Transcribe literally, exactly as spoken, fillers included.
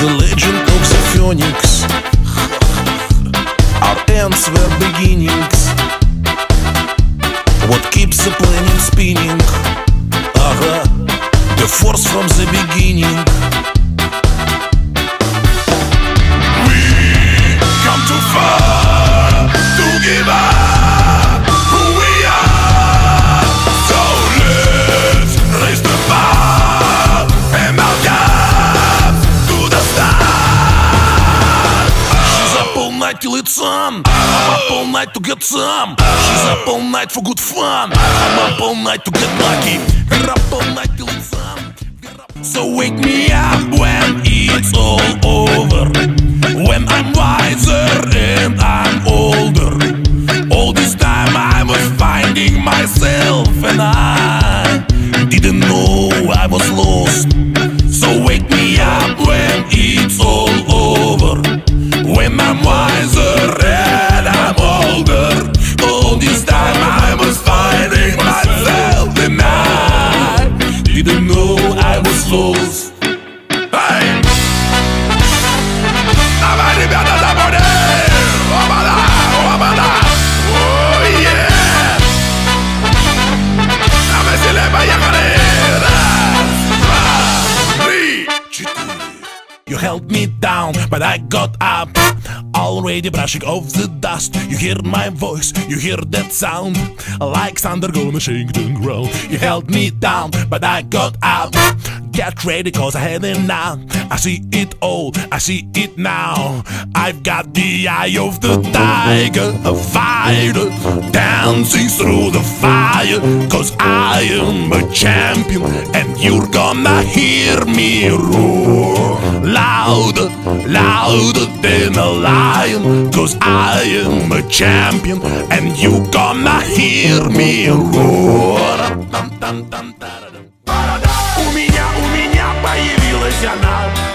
The legend of the Phoenix. Our ends were beginnings. What keeps the planet spinning? Aha, the force from the beginning. We come too far to give up who we are. So let's raise the bar and mount up to the stars. She's up all night till it's on. I'm up all night to get some. She's up all night for good fun. I'm up all night to get lucky. We're up all night till it's on. So wake me up when it's all over, when I'm wiser and I'm older. All this time I was finding myself and I didn't know I was lost. So wake me up when it's all over, when I'm wiser and I'm older. All this time I was finding myself and I didn't know I was lost. Hey! Давай, ребята, давай! Обана, обана! Oh yeah! На веселе поехали! Раз, два, три, четыре! You held me down, but I got up, already brushing off the dust. You hear my voice, you hear that sound, like thunder gonna shake the ground. You held me down, but I got up. Get ready, cause I had enough. I see it all, I see it now. I've got the eye of the tiger, a fighter, dancing through the fire. Cause I am a champion, and you're gonna hear me roar louder, louder than a lion. Cause I am a champion, and you're gonna hear me roar. У меня, у меня появилась она.